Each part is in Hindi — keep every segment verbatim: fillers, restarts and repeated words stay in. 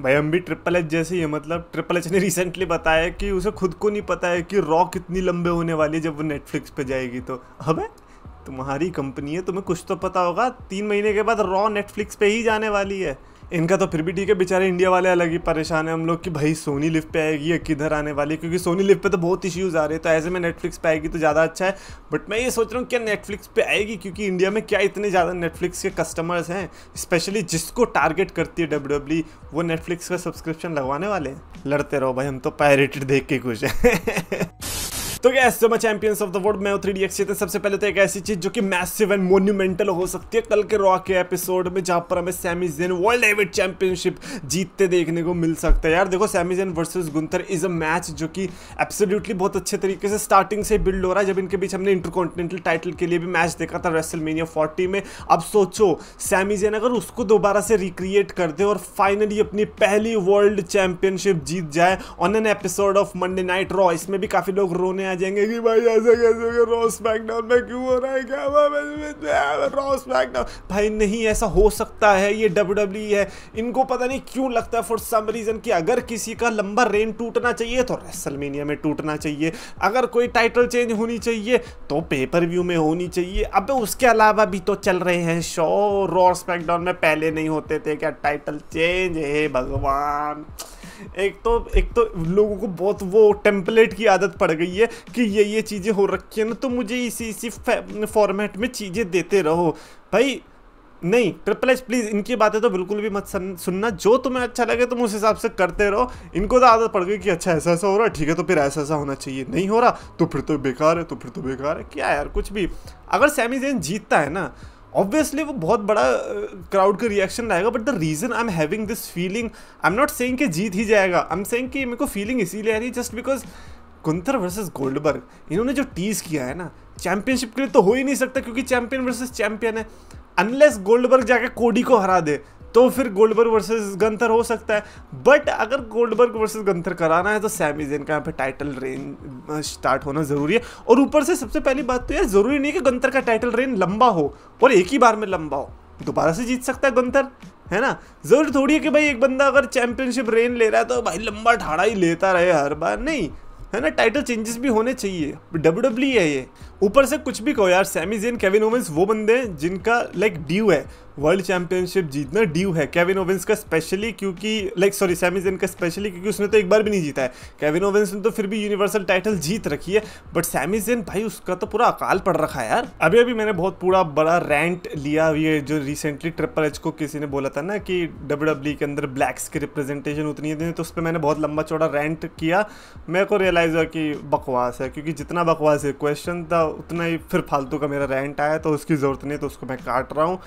भाई हम भी ट्रिपल एच जैसे ही है। मतलब ट्रिपल एच ने रिसेंटली बताया कि उसे खुद को नहीं पता है कि रॉ कितनी लंबे होने वाली है जब वो नेटफ्लिक्स पे जाएगी। तो अब तुम्हारी कंपनी है, तुम्हें कुछ तो पता होगा। तीन महीने के बाद रॉ नेटफ्लिक्स पे ही जाने वाली है। इनका तो फिर भी ठीक है, बेचारे इंडिया वाले अलग ही परेशान है हम लोग कि भाई सोनी लिव पे आएगी या किधर आने वाली है, क्योंकि सोनी लिव पे तो बहुत इश्यूज़ आ रहे हैं। तो ऐसे में नेटफ्लिक्स पे आएगी तो ज़्यादा अच्छा है। बट मैं ये सोच रहा हूँ क्या नेटफ्लिक्स पे आएगी, क्योंकि इंडिया में क्या इतने ज़्यादा नेटफ्लिक्स के कस्टमर्स हैं, स्पेशली जिसको टारगेट करती है डब्ल्यू डब्ल्यू वो नेटफ्लिक्स का सब्सक्रिप्शन लगवाने वाले हैं। लड़ते रहो भाई, हम तो पायरेटेड देख के खुश हैं। तो क्या so much champions of the world, मैं थ्री डी एक्स। सबसे पहले तो एक ऐसी चीज जो कि मैसिव एंड मोन्यूमेंटल हो सकती है कल के रॉ के एपिसोड में, जहां पर हमें Sami Zayn world heavyweight championship जीतते देखने को मिल सकता है। यार देखो, Sami Zayn versus Gunther is a match जो कि एब्सोल्युटली बहुत अच्छे तरीके से स्टार्टिंग से बिल्ड हो रहा है। जब इनके बीच हमने इंटरकॉन्टिनेंटल टाइटल के लिए भी मैच देखा था रेसलमेनिया फोर्टी में। अब सोचो सैमी ज़ेन अगर उसको दोबारा से रिक्रिएट कर दे और फाइनली अपनी पहली वर्ल्ड चैंपियनशिप जीत जाए on an episode of Monday Night Raw, इसमें भी काफी लोग रोने आ जाएंगे कि भाई ऐसा कैसे रॉ स्मैकडाउन में क्यों हो रहा है, क्या रॉ स्मैकडाउन। भाई नहीं ऐसा हो सकता है, ये डब्ल्यूडब्ल्यूई है। इनको पता नहीं क्यों लगता है फॉर सम रीजन कि अगर किसी का लंबा रेन टूटना चाहिए तो रेसलमेनिया में टूटना चाहिए, अगर कोई टाइटल चेंज होनी चाहिए तो पेपर व्यू में होनी चाहिए। अब उसके अलावा भी तो चल रहे हैं शो, रॉ स्मैकडाउन में पहले नहीं होते थे क्या टाइटल चेंज। हे भगवान, एक तो एक तो लोगों को बहुत वो टेम्पलेट की आदत पड़ गई है कि ये ये चीज़ें हो रखी हैं ना, तो मुझे इसी इसी फॉर्मेट में चीज़ें देते रहो। भाई नहीं, ट्रिपल एच प्लीज़ इनकी बातें तो बिल्कुल भी मत सुनना। जो तुम्हें अच्छा लगे तुम उस हिसाब से करते रहो। इनको तो आदत पड़ गई कि अच्छा ऐसा ऐसा हो रहा है, ठीक है तो फिर ऐसा ऐसा होना चाहिए, नहीं हो रहा तो फिर तो बेकार है, तो फिर तो बेकार है। क्या यार, कुछ भी अगर सैमी ज़ेन जीतता है ना, ऑब्वियसली वो बहुत बड़ा क्राउड का रिएक्शन लाएगा। But the reason I am having this feeling, I am not saying कि जीत ही जाएगा, आई एम सेइंग कि मेरे को फीलिंग इसीलिए आ रही है just because Gunther versus Goldberg इन्होंने जो टीज़ किया है ना, चैंपियनशिप के लिए तो हो ही नहीं सकता क्योंकि चैंपियन वर्सेस चैंपियन है। अनलेस गोल्डबर्ग जाके कोडी को हरा दे तो फिर गोल्डबर्ग वर्सेस गंथर हो सकता है। बट अगर गोल्डबर्ग वर्सेस गंथर कराना है तो सैमी ज़ेन का यहाँ पे टाइटल रेन स्टार्ट होना ज़रूरी है। और ऊपर से सबसे पहली बात तो यार ज़रूरी नहीं है कि गंथर का टाइटल रेन लंबा हो और एक ही बार में लंबा हो, दोबारा से जीत सकता है गंथर, है ना। ज़रूरी थोड़ी है कि भाई एक बंदा अगर चैंपियनशिप रेन ले रहा है तो भाई लंबा ठाड़ा ही लेता रहे हर बार, नहीं है ना। टाइटल चेंजेस भी होने चाहिए, डब्ल्यू डब्ल्यू है ये। ऊपर से कुछ भी कहो यार, सैमी ज़ेन केविन ओवेंस वो बंदे हैं जिनका लाइक ड्यू है वर्ल्ड चैंपियनशिप जीतना, ड्यू है केविन ओवेंस का स्पेशली, क्योंकि लाइक सॉरी सैमी ज़ेन का स्पेशली क्योंकि उसने तो एक बार भी नहीं जीता है। केविन ओवेंस ने तो फिर भी यूनिवर्सल टाइटल जीत रखी है, बट सैमी ज़ेन भाई उसका तो पूरा अकाल पड़ रखा है यार। अभी अभी मैंने बहुत पूरा बड़ा रैंट लिया, ये जो रिसेंटली ट्रिपल एच को किसी ने बोला था ना कि डब्ल्यू डब्ल्यू के अंदर ब्लैक्स की रिप्रेजेंटेशन उतनी है, तो उस पर मैंने बहुत लंबा चौड़ा रैंट किया। मेरे को रियलाइज़ हुआ कि बकवास है, क्योंकि जितना बकवास है क्वेश्चन था उतना ही फिर फालतू का मेरा रैंट आया, तो उसकी ज़रूरत नहीं, तो उसको मैं काट रहा हूँ।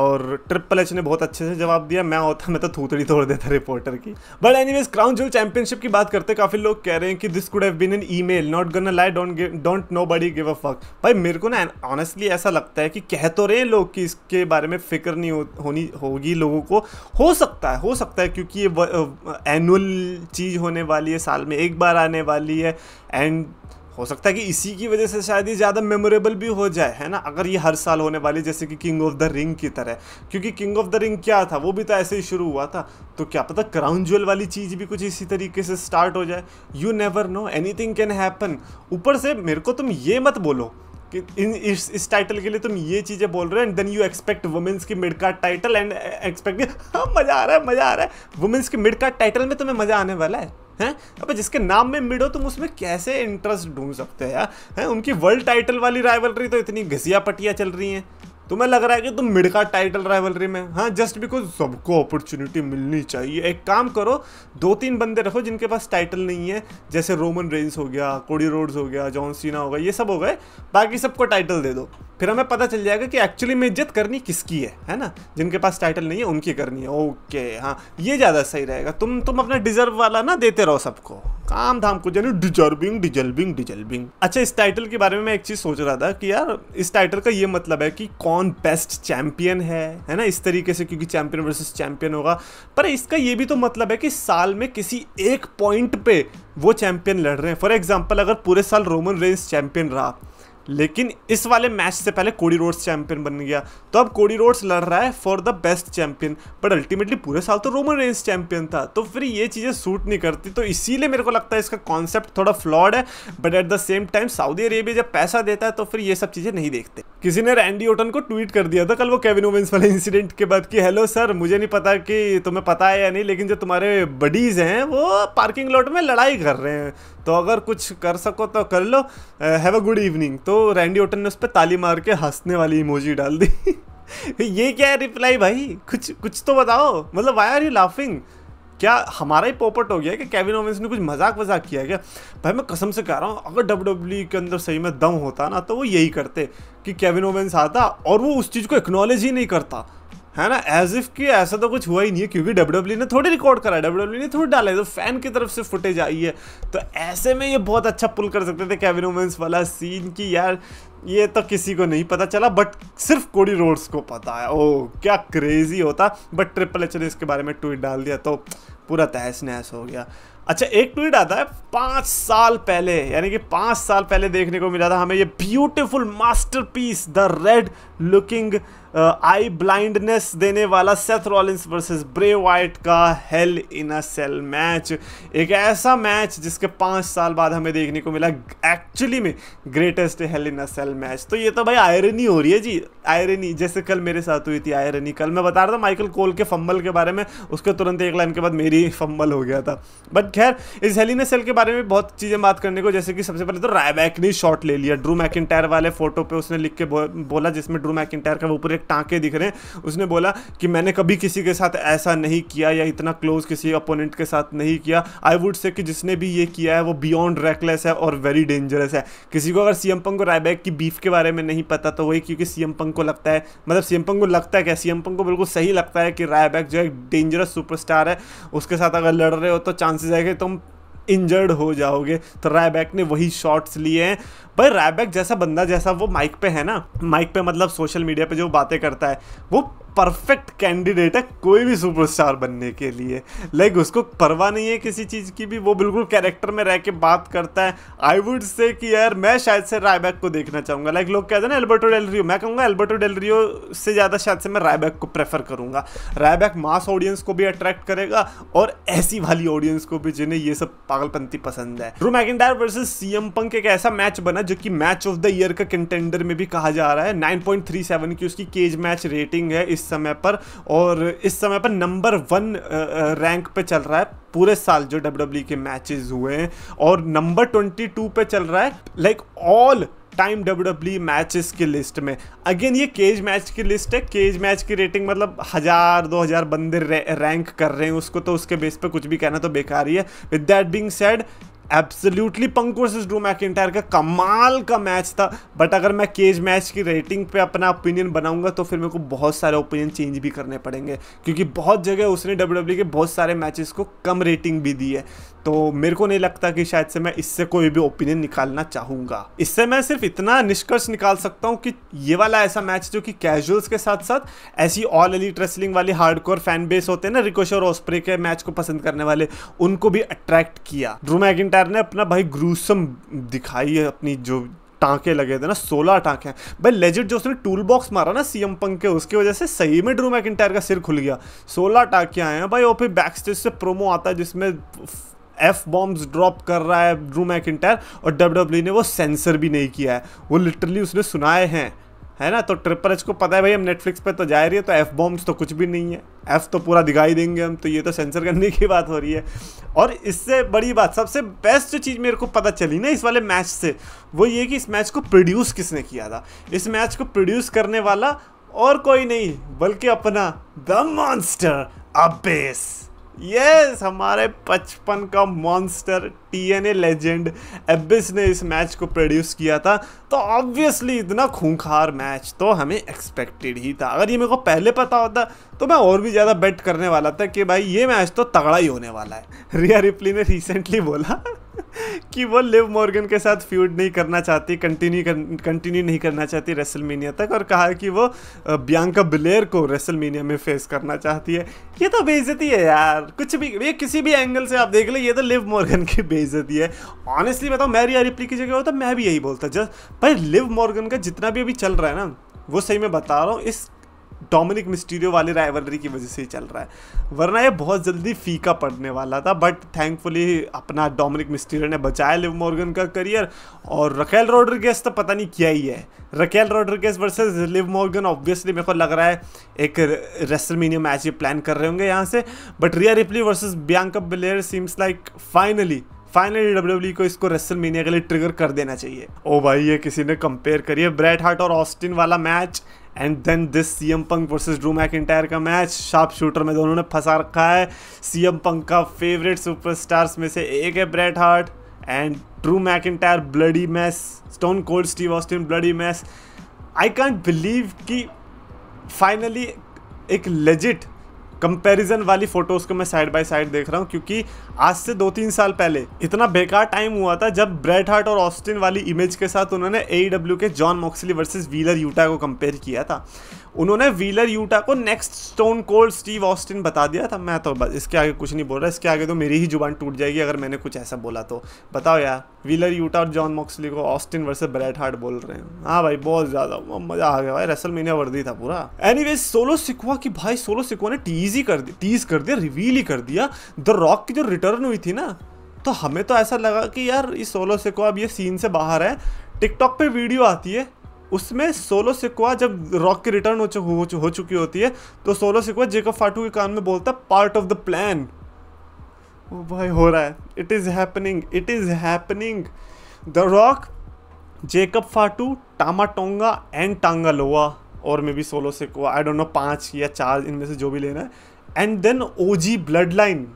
और ट्रिपल एच ने बहुत अच्छे से जवाब दिया, मैं होता मैं तो थूथड़ी तोड़ देता रिपोर्टर की। But anyways crown jewel championship की बात करते, काफ़ी लोग कह रहे हैं कि this could have been an email, not gonna lie, don't don't nobody give a fuck. भाई मेरे को ना ऑनेस्टली ऐसा लगता है कि कह तो रहे हैं लोग कि इसके बारे में फिक्र नहीं हो, होनी होगी लोगों को। हो सकता है हो सकता है क्योंकि ये एनुअल चीज़ होने वाली है, साल में एक बार आने वाली है, एंड हो सकता है कि इसी की वजह से शायद ये ज़्यादा मेमोरेबल भी हो जाए, है ना। अगर ये हर साल होने वाली जैसे कि किंग ऑफ द रिंग की तरह, क्योंकि किंग ऑफ द रिंग क्या था, वो भी तो ऐसे ही शुरू हुआ था। तो क्या पता क्राउन ज्वेल वाली चीज़ भी कुछ इसी तरीके से स्टार्ट हो जाए। You never know, anything can happen. ऊपर से मेरे को तुम ये मत बोलो कि इन इस इस टाइटल के लिए तुम ये चीज़ें बोल रहे हो and then you expect women's की mid card title and expect हाँ मज़ा आ रहा है मज़ा आ रहा है वुमेंस की मिड कार्ड टाइटल में तुम्हें मज़ा आने वाला है। हैं अब जिसके नाम में मिड हो तुम उसमें कैसे इंटरेस्ट ढूंढ सकते हैं यार, हैं। उनकी वर्ल्ड टाइटल वाली राइवलरी तो इतनी घिसिया पटिया चल रही हैं, तुम्हें लग रहा है कि तुम मिड का टाइटल राइवलरी में, हाँ जस्ट बिकॉज सबको अपॉर्चुनिटी मिलनी चाहिए। एक काम करो, दो तीन बंदे रखो जिनके पास टाइटल नहीं है, जैसे रोमन रेंस हो गया, कोडी रोड्स हो गया, जॉन सीना हो गया, ये सब हो गए, बाकी सबको टाइटल दे दो। फिर हमें पता चल जाएगा कि एक्चुअली में इज्जत करनी किसकी है, है ना। जिनके पास टाइटल नहीं है उनकी करनी है, ओके हाँ ये ज़्यादा सही रहेगा। तुम तुम अपना डिजर्व वाला ना देते रहो सबको, काम धाम को जानो डिजर्विंग डिजर्विंग डिजर्विंग। अच्छा इस टाइटल के बारे में मैं एक चीज़ सोच रहा था कि यार इस टाइटल का ये मतलब है कि कौन बेस्ट चैम्पियन है, है ना, इस तरीके से, क्योंकि चैम्पियन वर्सेस चैम्पियन होगा। पर इसका ये भी तो मतलब है कि साल में किसी एक पॉइंट पे वो चैम्पियन लड़ रहे हैं। फॉर एग्जाम्पल अगर पूरे साल रोमन रेंस चैम्पियन रहा लेकिन इस वाले मैच से पहले कोडी रोड्स चैंपियन बन गया, तो अब कोडी रोड्स लड़ रहा है for the best champion, but ultimately पूरे साल तो रोमन रेंस चैंपियन था, तो फिर ये चीज़ें सूट नहीं करती। तो इसीलिए मेरे को लगता है इसका कॉन्सेप्ट थोड़ा फ्लॉड है, but at the same time Saudi Arabia जब पैसा देता है तो फिर ये सब चीज़ें नहीं देखते। किसी ने रैंडी ओटन को ट्वीट कर दिया था कल वो केविन ओवेंस वाले इंसिडेंट के बाद कि हेलो सर, मुझे नहीं पता कि तुम्हें पता है या नहीं, लेकिन जो तुम्हारे बडीज़ हैं वो पार्किंग लॉट में लड़ाई कर रहे हैं, तो अगर कुछ कर सको तो कर लो, हैव अ गुड इवनिंग। तो रैंडी ओटन ने उस पर ताली मार के हंसने वाली इमोजी डाल दी। ये क्या है रिप्लाई भाई, कुछ कुछ तो बताओ, मतलब वाई आर यू लाफिंग, क्या हमारा ही पोपट हो गया कि केविन ओवेंस ने कुछ मजाक वजाक किया क्या? भाई मैं कसम से कह रहा हूँ, अगर डब्ल्यू डब्ल्यू के अंदर सही में दम होता ना तो वो यही करते कि केविन ओवेंस आता और वो उस चीज़ को एक्नॉलेज ही नहीं करता, है ना, एज इफ कि ऐसा तो कुछ हुआ ही नहीं है, क्योंकि डब्ल्यू डब्ल्यू ने थोड़ी रिकॉर्ड करा है, डब्ल्यू डब्ल्यू ने थोड़ी डाला है, तो फैन की तरफ से फुटेज आई है, तो ऐसे में ये बहुत अच्छा पुल कर सकते थे केविन ओवेंस वाला सीन कि यार ये तो किसी को नहीं पता चला बट सिर्फ कोडी रोड्स को पता है, ओह क्या क्रेजी होता। बट ट्रिपल एच ने इसके बारे में ट्वीट डाल दिया तो पूरा तहस नहस हो गया। अच्छा एक ट्वीट आता है पाँच साल पहले, यानी कि पाँच साल पहले देखने को मिला था हमें ये beautiful masterpiece, the red looking eye blindness देने वाला Seth Rollins versus Bray Wyatt का Hell in a Cell match. एक ऐसा मैच जिसके पाँच साल बाद हमें देखने को मिला एक्चुअली में greatest Hell in a Cell match. तो ये तो भाई आयरनी हो रही है जी, आयरनी, जैसे कल मेरे साथ हुई थी आयरनी। कल मैं बता रहा था माइकल कोल के फंबल के बारे में, उसके तुरंत एक लाइन के बाद मेरी फंबल हो गया था। बट खैर इस हेल इन अ सेल के बारे में बहुत चीज़ें बात करने को, जैसे कि सबसे पहले तो रायबैक ने शॉट ले लिया ड्रू मैकिंटायर वाले फोटो पे, उसने लिख के बो, बोला जिसमें ड्रू मैकिंटायर का ऊपर एक टाँके दिख रहे हैं, उसने बोला कि मैंने कभी किसी के साथ ऐसा नहीं किया या इतना क्लोज किसी अपोनेंट के साथ नहीं किया, आई वुड से कि जिसने भी ये किया है वो बियॉन्ड रेकलेस है और वेरी डेंजरस है। किसी को अगर सीएम पंक को रायबैक की बीफ के बारे में नहीं पता तो वही, क्योंकि सीएम पंक को लगता है, मतलब सीएम पंक को लगता है क्या, सीएम पंक को बिल्कुल सही लगता है कि रायबैक जो एक डेंजरस सुपरस्टार है उसके साथ अगर लड़ रहे हो तो चांसेस है कि तुम इंजर्ड हो जाओगे, तो रायबैक ने वही शॉट्स लिए हैं। भाई रायबैक जैसा बंदा, जैसा वो माइक पे है ना, माइक पे मतलब सोशल मीडिया पे जो बातें करता है, वो परफेक्ट कैंडिडेट है कोई भी सुपरस्टार बनने के लिए। लाइक उसको परवाह नहीं है किसी चीज़ की भी, वो बिल्कुल कैरेक्टर में रह के बात करता है। आई वुड से कि यार मैं शायद से रायबैक को देखना चाहूँगा, लाइक लोग कहते हैं ना एल्बर्टो डेल रियो, मैं कहूँगा एल्बर्टो डेल रियो से ज़्यादा शायद से मैं रायबैक को प्रेफर करूँगा। रायबैक मास ऑडियंस को भी अट्रैक्ट करेगा और ऐसी वाली ऑडियंस को भी जिन्हें ये सब पागलपंथी पसंद है। Drew McIntyre versus CM Punk एक ऐसा मैच बना जो कि मैच ऑफ द ईयर का कंटेंडर में भी कहा जा रहा है। नाइन पॉइंट थ्री सेवन की उसकी केज मैच रेटिंग है इस समय पर, और इस समय पर नंबर वन रैंक पे चल रहा है पूरे साल जो डब्ल्यूडब्ल्यूई के मैचेस हुए हैं, और नंबर बाईस पे चल रहा है like all time WWE matches की लिस्ट में। अगेन ये केज मैच की लिस्ट है, केज मैच की रेटिंग मतलब हज़ार दो हज़ार बंदे रे, रैंक कर रहे हैं उसको, तो उसके बेस पे कुछ भी कहना तो बेकार ही है। With that being said absolutely Punk versus Drew McIntyre का कमाल का मैच था, बट अगर मैं केज मैच की रेटिंग पे अपना ओपिनियन बनाऊंगा तो फिर मेरे को बहुत सारे ओपिनियन चेंज भी करने पड़ेंगे, क्योंकि बहुत जगह उसने डब्ल्यूडब्ल्यूई के बहुत सारे मैचेस को कम रेटिंग भी दी है। तो मेरे को नहीं लगता कि शायद से मैं इससे कोई भी ओपिनियन निकालना चाहूँगा। इससे मैं सिर्फ इतना निष्कर्ष निकाल सकता हूँ कि ये वाला ऐसा मैच जो कि कैजुअल्स के साथ साथ ऐसी ऑल एलिट रेसलिंग वाली हार्डकोर फैन बेस होते हैं ना, रिकोशे और ओस्प्रे के मैच को पसंद करने वाले, उनको भी अट्रैक्ट किया। ड्रू मैकिंटायर ने अपना भाई ग्रूसम दिखाई है, अपनी जो टाँके लगे थे ना, सोलह टाँके हैं भाई लेजिट, जो उसने टूल बॉक्स मारा ना सीएम पंक के, उसकी वजह से सही में ड्रू मैकिंटायर का सिर खुल गया। सोलह टाँके आए हैं भाई, और फिर बैक स्टेज से प्रोमो आता है जिसमें एफ बॉम्ब्स ड्रॉप कर रहा है ड्रू मैकिंटायर, और डब्ल्यूडब्ल्यूई ने वो सेंसर भी नहीं किया है, वो लिटरली उसने सुनाए हैं, है ना। तो ट्रिपल एच को पता है भाई हम नेटफ्लिक्स पे तो जा रही है, तो एफ बॉम्ब्स तो कुछ भी नहीं है, एफ तो पूरा दिखाई देंगे हम, तो ये तो सेंसर करने की बात हो रही है। और इससे बड़ी बात, सबसे बेस्ट चीज़ मेरे को पता चली ना इस वाले मैच से, वो ये कि इस मैच को प्रोड्यूस किसने किया था। इस मैच को प्रोड्यूस करने वाला और कोई नहीं बल्कि अपना the monster abyss, yes yes, हमारे पचपन का मॉन्स्टर टीएनए लेजेंड एबिस ने इस मैच को प्रोड्यूस किया था। तो ऑब्वियसली इतना खूंखार मैच तो हमें एक्सपेक्टेड ही था। अगर ये मेरे को पहले पता होता तो मैं और भी ज़्यादा बेट करने वाला था कि भाई ये मैच तो तगड़ा ही होने वाला है। रिया रिप्ली ने रिसेंटली बोला कि वो लिव मॉर्गन के साथ फ्यूड नहीं करना चाहती, कंटिन्यू कंटिन्यू नहीं करना चाहती रेसलमेनिया तक, और कहा कि वो बियांका बेलेर को रेसलमेनिया में फेस करना चाहती है। ये तो बेइज्जती है यार, कुछ भी ये किसी भी एंगल से आप देख ले, ये तो लिव मॉर्गन की बेइज्जती है। ऑनेस्टली बताओ, मैं रिया रिप्ली की जगह होता मैं भी यही बोलता। जस्ट भाई लिव मॉर्गन का जितना भी अभी चल रहा है ना, वो सही में बता रहा हूँ इस डोमिनिक मिस्टीरियो वाली राइवलरी की वजह से ही चल रहा है, वरना ये बहुत जल्दी फीका पड़ने वाला था। बट थैंकफुली अपना डोमिनिक मिस्टीरियो ने बचाया लिव मॉर्गन का करियर। और रकेल रोड्रिगेस तो पता नहीं क्या ही है। Raquel Rodriguez versus Liv Morgan obviously मेरे को लग रहा है एक रेसलमेनिया मैच ये प्लान कर रहे होंगे यहाँ से। But Rhea Ripley versus Bianca Belair seems like finally finally WWE को इसको रेसलमेनिया के लिए ट्रिगर कर देना चाहिए। ओ भाई, ये किसी ने कंपेयर करिए ब्रेट हार्ट और ऑस्टिन वाला match and then this CM Punk versus Drew McIntyre का मैच। शार्प शूटर में दोनों ने फंसा रखा है। सीएम पंक का फेवरेट सुपरस्टार्स में से एक है Bret Hart, and Drew McIntyre bloody mess, Stone Cold Steve Austin bloody mess. I can't believe कि फाइनली एक लेजिट कंपैरिजन वाली फोटोज़ को मैं साइड बाय साइड देख रहा हूँ, क्योंकि आज से दो तीन साल पहले इतना बेकार टाइम हुआ था जब ब्रेट हार्ट और ऑस्टिन वाली इमेज के साथ उन्होंने एईडब्ल्यू के Jon Moxley versus Wheeler Yuta को कंपेयर किया था। उन्होंने व्हीलर यूटा को next Stone Cold Steve Austin बता दिया था। मैं तो बस इसके आगे कुछ नहीं बोल रहा, इसके आगे तो मेरी ही जुबान टूट जाएगी अगर मैंने कुछ ऐसा बोला तो। बताओ यार, व्हीलर यूटा और जॉन मॉक्सली को ऑस्टिन वर्सेस ब्रेट हार्ट बोल रहे हैं। हाँ भाई, बहुत ज़्यादा मज़ा आ गया भाई, रेसलमेनिया वर्दी था पूरा। एनीवेज, सोलो सिकोआ की भाई, सोलो सिकोआ ने टीज ही कर दी टीज कर दिया रिवील ही कर दिया। द रॉक की जो रिटर्न हुई थी ना, तो हमें तो ऐसा लगा कि यार इस सोलो सिकोआ अब ये सीन से बाहर है। टिकटॉक पे वीडियो आती है, उसमें सोलो सिकोआ जब रॉक की रिटर्न हो, चु, हो, चु, हो चुकी होती है, तो सोलो सिकोआ जेकब फाटू के कान में बोलता है पार्ट ऑफ द प्लान। ओ भाई, हो रहा है, it is happening it is happening. The Rock, Jacob Fatu, Tama Tonga and Tanga Loa, और maybe Solo Sikoa, I don't know, पाँच या चार इनमें से जो भी लेना है। And then OG bloodline.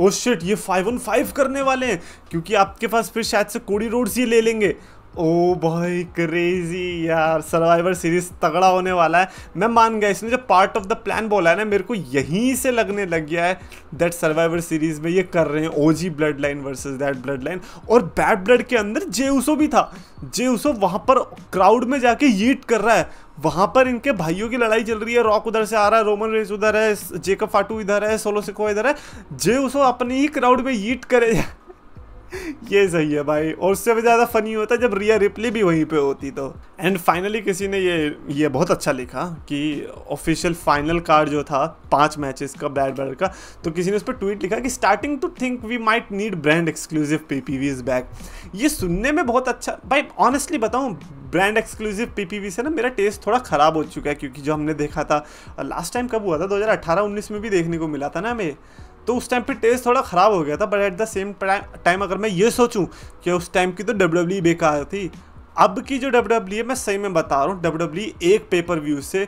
Oh shit, ये फाइव वन फाइव करने वाले हैं, क्योंकि आपके पास फिर शायद से कोडी रोड्स ही ले लेंगे। ओ भाई, क्रेजी यार, सर्वाइवर सीरीज तगड़ा होने वाला है। मैं मान गया, इसने जो पार्ट ऑफ द प्लान बोला है ना, मेरे को यहीं से लगने लग गया है दैट सर्वाइवर सीरीज में ये कर रहे हैं OG bloodline versus that bloodline. और बैड ब्लड के अंदर जे उसो भी था। जे उसो वहाँ पर क्राउड में जाके यीट कर रहा है, वहाँ पर इनके भाइयों की लड़ाई चल रही है। रॉक उधर से आ रहा है, रोमन रेंस उधर है, जेकब फाटू इधर है, सोलो सिकोआ इधर है। जे उसो अपनी ही क्राउड में यीट करे, ये सही है भाई। और उससे भी ज़्यादा फनी होता जब रिया रिप्ली भी वहीं पे होती तो। एंड फाइनली किसी ने ये ये बहुत अच्छा लिखा कि ऑफिशियल फाइनल कार्ड जो था पांच मैचेस का बैड बैड का, तो किसी ने उस पर ट्वीट लिखा कि starting to think we might need brand exclusive PPVs back. ये सुनने में बहुत अच्छा, भाई ऑनेस्टली बताऊँ, ब्रांड एक्सक्लूसिव पीपीवी से ना मेरा टेस्ट थोड़ा ख़राब हो चुका है, क्योंकि जो हमने देखा था लास्ट टाइम कब हुआ था, दो हज़ार अट्ठारह उन्नीस में भी देखने को मिला था ना हमें, तो उस टाइम पे टेस्ट थोड़ा ख़राब हो गया था। But at the same time अगर मैं ये सोचूं कि उस टाइम की तो डब्ल्यूडब्ल्यूई बेकार थी, अब की जो डब्ल्यूडब्ल्यूई है, मैं सही में बता रहा हूँ, डब्ल्यूडब्ल्यूई एक पेपर व्यू से,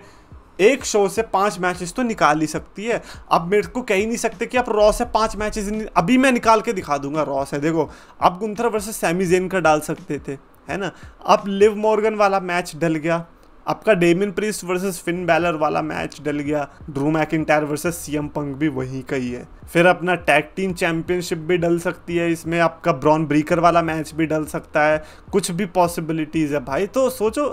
एक शो से पांच मैचेस तो निकाल ही सकती है। अब मेरे को कह ही नहीं सकते कि आप रॉ से पांच मैचेस अभी मैं निकाल के दिखा दूंगा। रॉ से देखो, आप गुंथर वर्सेस सैमी ज़ेन का डाल सकते थे, है ना। अब लिव मॉर्गन वाला मैच डल गया, आपका Damian Priest versus Finn Balor वाला मैच डल गया, Drew McIntyre versus CM Punk भी वहीं का ही है। फिर अपना टैग टीम चैंपियनशिप भी डल सकती है, इसमें आपका ब्रॉन ब्रीकर वाला मैच भी डल सकता है। कुछ भी पॉसिबिलिटीज है भाई। तो सोचो,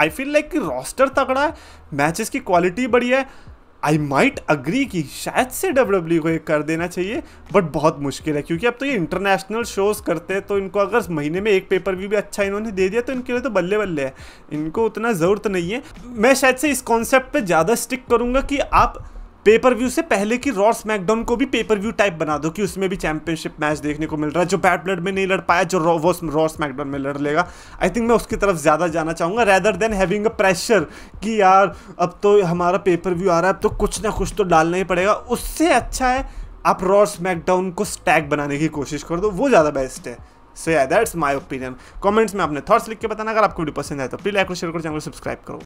आई फील लाइक कि रोस्टर तगड़ा है, मैचेस की क्वालिटी बढ़िया है। आई माइट अग्री कि शायद से डब्ल्यूडब्ल्यूई को एक कर देना चाहिए, बट बहुत मुश्किल है, क्योंकि अब तो ये इंटरनेशनल शोज़ करते हैं, तो इनको अगर महीने में एक पेपर व्यू भी अच्छा इन्होंने दे दिया तो इनके लिए तो बल्ले बल्ले है, इनको उतना ज़रूरत नहीं है। मैं शायद से इस कॉन्सेप्ट पे ज़्यादा स्टिक करूँगा कि आप पेपर व्यू से पहले की रॉ स्मैकडाउन को भी पेपर व्यू टाइप बना दो, कि उसमें भी चैंपियनशिप मैच देखने को मिल रहा है, जो बैड ब्लड में नहीं लड़ पाया जो रॉ वो रॉ स्मैकडाउन में लड़ लेगा। आई थिंक मैं उसकी तरफ ज़्यादा जाना चाहूँगा, rather than having a pressure कि यार अब तो हमारा पेपर व्यू आ रहा है, अब तो कुछ ना कुछ तो डालना ही पड़ेगा। उससे अच्छा है आप रॉ स्मैकडाउन को स्टैग बनाने की कोशिश कर दो, वो ज़्यादा बेस्ट है। So that's my opinion. Comments में अपने थॉट्स लिख के बताना। अगर आपको वीडियो पसंद आए तो प्लीज लाइक और शेयर करो, चैनल को सब्सक्राइब करो।